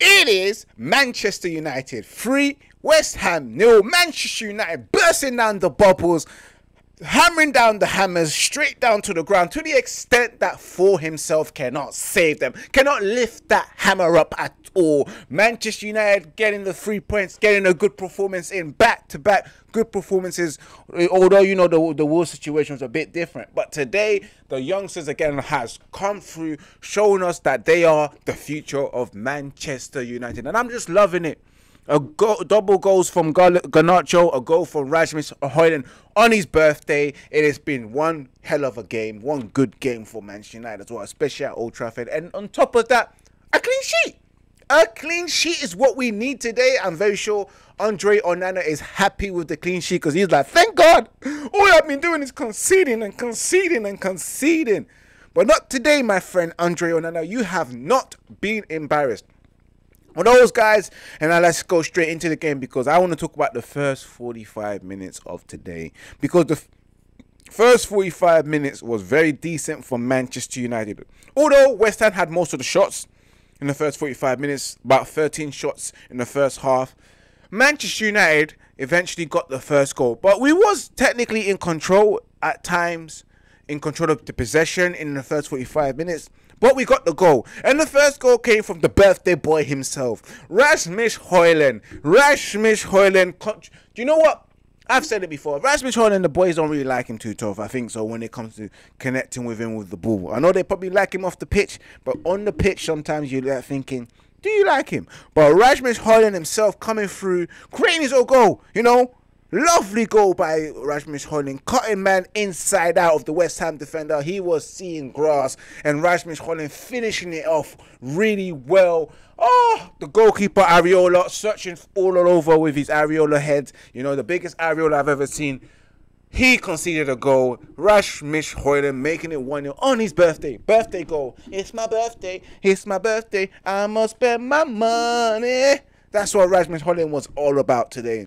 It is Manchester United 3, West Ham 0. Manchester United bursting down the bubbles, hammering down the hammers straight down to the ground to the extent that Thor himself cannot save them, cannot lift that hammer up at all. Manchester United getting the 3 points, getting a good performance in back-to-back good performances, although, you know, the war situation was a bit different. But today, the youngsters again has come through, showing us that they are the future of Manchester United. And I'm just loving it. A goal, double goals from Garnacho, a goal from Rasmus Højlund on his birthday. It has been one hell of a game, one good game for Manchester United as well, especially at Old Trafford. And on top of that, a clean sheet. A clean sheet is what we need today. I'm very sure Andre Onana is happy with the clean sheet because he's like, thank God, all I've been doing is conceding and conceding and conceding. But not today, my friend Andre Onana. You have not been embarrassed. Well, those guys, and now let's go straight into the game because I want to talk about the first 45 minutes of today, because the first 45 minutes was very decent for Manchester United. Although West Ham had most of the shots in the first 45 minutes, about 13 shots in the first half, Manchester United eventually got the first goal. But we was technically in control at times, in control of the possession in the first 45 minutes. But we got the goal. And the first goal came from the birthday boy himself, Rasmus Højlund. Rasmus Højlund. Do you know what? I've said it before. Rasmus Højlund, the boys don't really like him too tough, I think so, when it comes to connecting with him with the ball. I know they probably like him off the pitch, but on the pitch sometimes you're thinking, do you like him? But Rasmus Højlund himself coming through, creating his own goal, you know. Lovely goal by Rasmus Højlund, cutting man inside out of the West Ham defender. He was seeing grass, and Rasmus Højlund finishing it off really well. Oh, the goalkeeper Areola searching all over with his Areola head. You know, the biggest Areola I've ever seen. He conceded a goal. Rasmus Højlund making it 1-0 on his birthday. Birthday goal. It's my birthday. It's my birthday. I must spend my money. That's what Rasmus Højlund was all about today.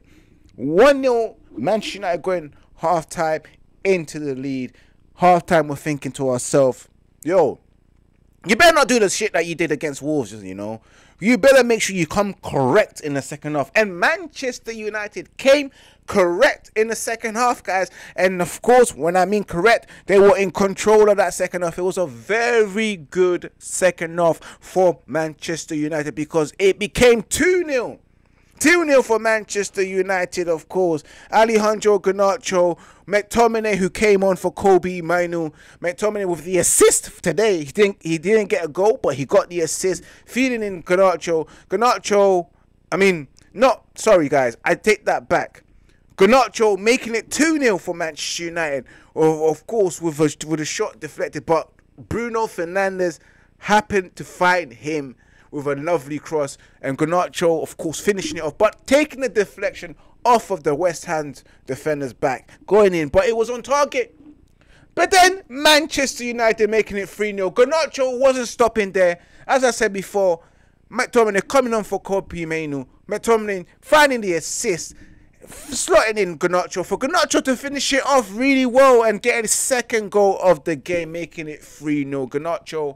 1-0, Manchester United going half-time into the lead. Half-time, we're thinking to ourselves, yo, you better not do the shit that you did against Wolves, you know. You better make sure you come correct in the second half. And Manchester United came correct in the second half, guys. And of course, when I mean correct, they were in control of that second half. It was a very good second half for Manchester United because it became 2-0. 2-0 for Manchester United, of course. Alejandro Garnacho, McTominay, who came on for Kobbie Mainoo. McTominay with the assist today. He didn't get a goal, but he got the assist. Feeding in Garnacho. Garnacho, I mean, not, sorry guys, I take that back. Garnacho making it 2-0 for Manchester United. Of course, with a shot deflected, but Bruno Fernandes happened to find him with a lovely cross, and Garnacho, of course, finishing it off, but taking the deflection off of the West Ham defender's back, going in, but it was on target. But then, Manchester United making it 3-0. Garnacho wasn't stopping there. As I said before, McTominay coming on for Kobbie Mainoo. McTominay finding the assist, slotting in Garnacho for Garnacho to finish it off really well and getting his second goal of the game, making it 3-0. Garnacho,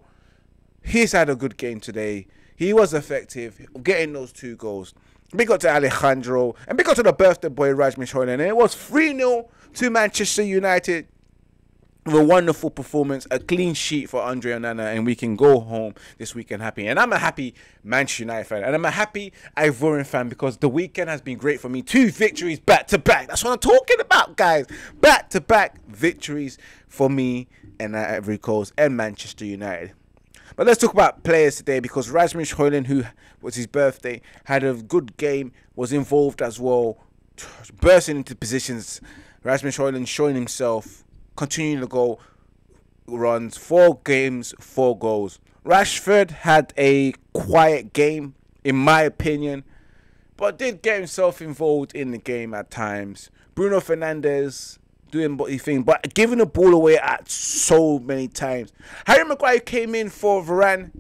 he's had a good game today. He was effective, getting those 2 goals. Big up to Alejandro, and big up to the birthday boy, Rasmus Højlund. And it was 3-0 to Manchester United. With a wonderful performance, a clean sheet for Andre Onana, and we can go home this weekend happy. And I'm a happy Manchester United fan, and I'm a happy Ivorian fan because the weekend has been great for me. 2 victories back-to-back. That's what I'm talking about, guys. Back-to-back victories for me and Ivory Coast and Manchester United. But let's talk about players today because Rasmus Højlund, who was his birthday, had a good game, was involved as well, bursting into positions. Rasmus Højlund showing himself, continuing the goal runs, 4 games, 4 goals. Rashford had a quiet game, in my opinion, but did get himself involved in the game at times. Bruno Fernandes doing body thing, but giving the ball away at so many times. Harry Maguire came in for Varane,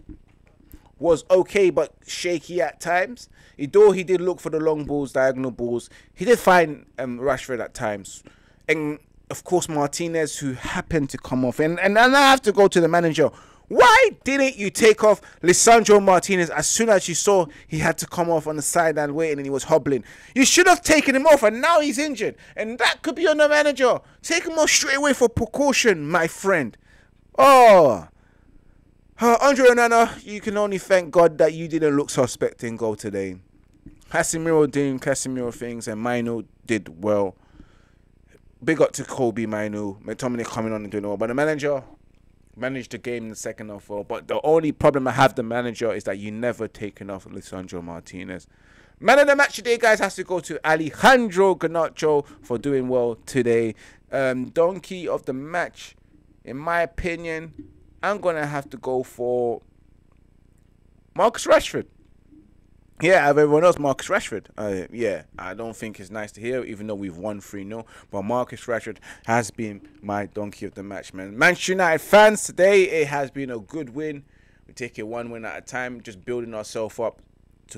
was okay but shaky at times. Although he did look for the long balls, diagonal balls, he did find Rashford at times, and of course Martinez, who happened to come off. And I have to go to the manager. Why didn't you take off Lisandro Martinez as soon as you saw he had to come off on the sideline waiting and he was hobbling? You should have taken him off, and now he's injured. And that could be on the manager. Take him off straight away for precaution, my friend. Oh. Andre Onana, you can only thank God that you didn't look suspect in goal today. Casimiro doing Casimiro things, and Mainoo did well. Big up to Kobbie Mainoo. McTominay coming on and doing well. But the manager managed the game in the second half well. But the only problem I have the manager is that you never taken off Lisandro Martinez. Man of the match today, guys, has to go to Alejandro Garnacho for doing well today. Donkey of the match, in my opinion, I'm going to have to go for Marcus Rashford. Yeah, everyone else, Marcus Rashford. Yeah, I don't think it's nice to hear, even though we've won 3-0. But Marcus Rashford has been my donkey of the match, man. Manchester United fans, today it has been a good win. We take it one win at a time, just building ourselves up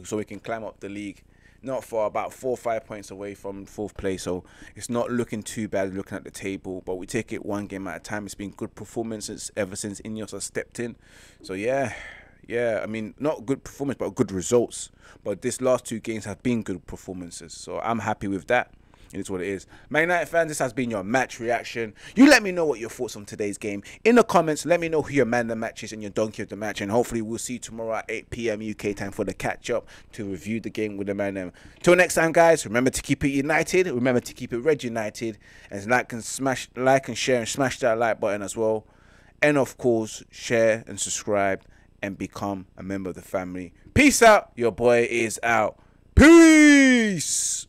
so we can climb up the league. Not far, about 4 or 5 points away from 4th place, so it's not looking too bad looking at the table. But we take it one game at a time. It's been good performances ever since Ineos has stepped in. So yeah. Yeah, I mean, not good performance, but good results. But this last 2 games have been good performances. So I'm happy with that. It is what it is. Man United fans, this has been your match reaction. You let me know what your thoughts on today's game. In the comments, let me know who your man of the match is and your donkey of the match. And hopefully we'll see you tomorrow at 8 PM UK time for the catch-up to review the game with the man. Till next time, guys, remember to keep it united. Remember to keep it red united. And like and share and smash that like button as well. And, of course, share and subscribe and become a member of the family. Peace out. Your boy is out. Peace.